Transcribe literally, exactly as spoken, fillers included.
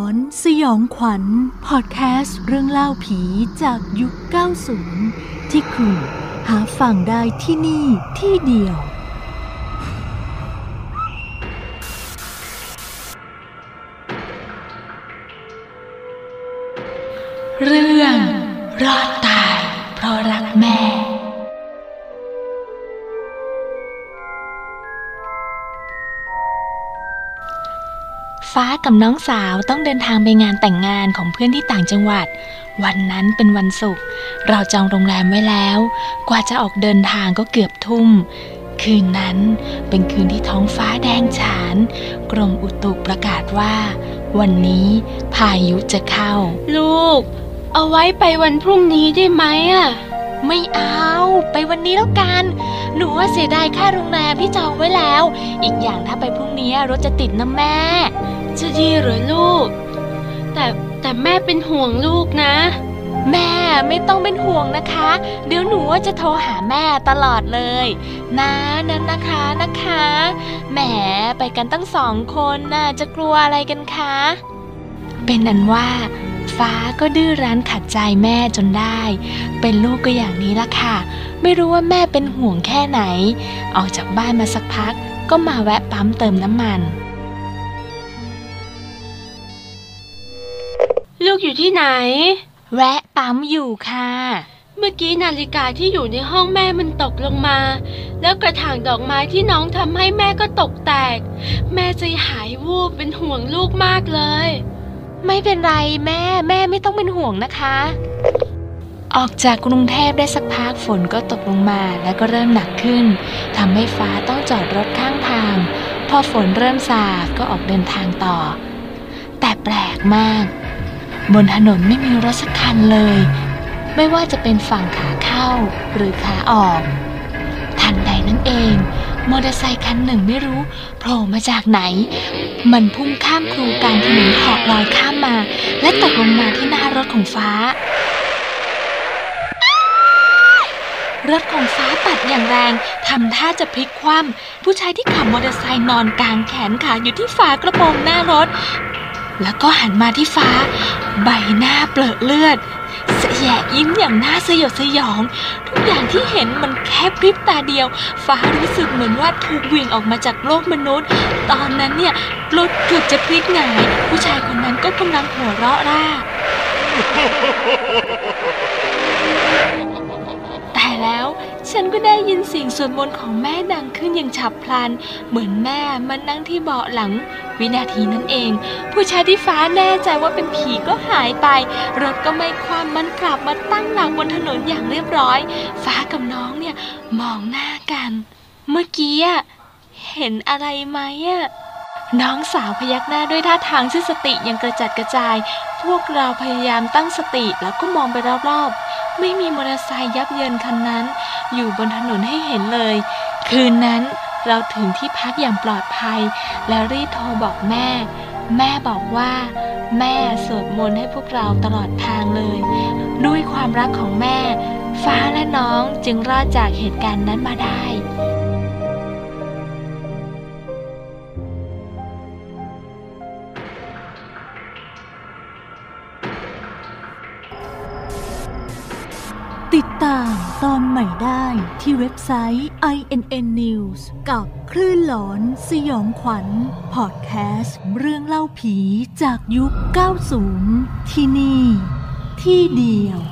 อนสยองขวัญพอดแคสต์เรื่องเล่าผีจากยุค เก้าสิบ ที่คุณหาฟังได้ที่นี่ที่เดียวเรื่องรอดตายเพราะรักแม่ฟ้ากับน้องสาวต้องเดินทางไปงานแต่งงานของเพื่อนที่ต่างจังหวัดวันนั้นเป็นวันศุกร์เราจองโรงแรมไว้แล้วกว่าจะออกเดินทางก็เกือบทุ่มคืนนั้นเป็นคืนที่ท้องฟ้าแดงฉานกรมอุตุประกาศว่าวันนี้พายุจะเข้าลูกเอาไว้ไปวันพรุ่งนี้ได้ไหมอ่ะไม่เอาไปวันนี้แล้วกันหนูว่าเสียดายค่าโรงแรมที่จองไว้แล้วอีกอย่างถ้าไปพรุ่งนี้รถจะติดนะแม่จะดีหรือลูกแต่แต่แม่เป็นห่วงลูกนะแม่ไม่ต้องเป็นห่วงนะคะเดี๋ยวหนูจะโทรหาแม่ตลอดเลยนะนั่นนะคะนะคะแหมไปกันตั้งสองคนน่ะจะกลัวอะไรกันคะเป็นอันว่าฟ้าก็ดื้อรั้นขัดใจแม่จนได้เป็นลูกก็อย่างนี้ละค่ะไม่รู้ว่าแม่เป็นห่วงแค่ไหนออกจากบ้านมาสักพักก็มาแวะปั๊มเติมน้ำมันลูกอยู่ที่ไหนแวะปั๊มอยู่ค่ะเมื่อกี้นาฬิกาที่อยู่ในห้องแม่มันตกลงมาแล้วกระถางดอกไม้ที่น้องทำให้แม่ก็ตกแตกแม่ใจหายวูบเป็นห่วงลูกมากเลยไม่เป็นไรแม่แม่ไม่ต้องเป็นห่วงนะคะออกจากกรุงเทพได้สักพักฝนก็ตกลงมาแล้วก็เริ่มหนักขึ้นทำให้ฟ้าต้องจอดรถข้างทางพอฝนเริ่มซาก็ออกเดินทางต่อแต่แปลกมากบนถนนไม่มีรถสักคันเลยไม่ว่าจะเป็นฝั่งขาเข้าหรือขาออกทันใดนั้นเองมอเตอร์ไซค์คันหนึ่งไม่รู้โผล่มาจากไหนมันพุ่งข้ามครูการถนนหอกลอยข้ามมาและตกลงมาที่หน้ารถของฟ้ารถของฟ้าปัดอย่างแรงทำท่าจะพลิกคว่ำผู้ชายที่ขับมอเตอร์ไซค์นอนกางแขนขาอยู่ที่ฝากระโปรงหน้ารถแล้วก็หันมาที่ฟ้าใบหน้าเปรอะเลือดสแยะยิ้มอย่างน่าสยดสยองทุกอย่างที่เห็นมันแค่พริบตาเดียวฟ้ารู้สึกเหมือนว่าถูกเหวี่ยงออกมาจากโลกมนุษย์ตอนนั้นเนี่ยรถเกือบจะพลิกหงายผู้ชายคนนั้นก็กำลังหัวเราะร่าแต่แล้วฉันก็ได้ยินเสียงสวดมนต์ของแม่ดังขึ้นอย่างฉับพลันเหมือนแม่มานั่งที่เบาะหลังวินาทีนั้นเองผู้ชายที่ฟ้าแน่ใจว่าเป็นผีก็หายไปรถก็ไม่คว่ำมันกลับมาตั้งหลักบนถนนอย่างเรียบร้อยฟ้ากับน้องเนี่ยมองหน้ากันเมื่อกี้เห็นอะไรไหมอะน้องสาวพยักหน้าด้วยท่าทางซึ่งสติยังกระจัดกระจายพวกเราพยายามตั้งสติแล้วก็มองไปรอบๆไม่มีมอเตอร์ไซค์ยับเยินคันนั้นอยู่บนถนนให้เห็นเลยคืนนั้นเราถึงที่พักอย่างปลอดภัยแล้วรีบโทรบอกแม่แม่บอกว่าแม่สวดมนต์ให้พวกเราตลอดทางเลยด้วยความรักของแม่ฟ้าและน้องจึงรอดจากเหตุการณ์นั้นมาได้ติดตามตอนใหม่ได้ที่เว็บไซต์ ไอ เอ็น เอ็น นิวส์ กับคลื่นหลอนสยองขวัญพอดแคสต์เรื่องเล่าผีจากยุค เก้าสิบ ที่นี่ที่เดียว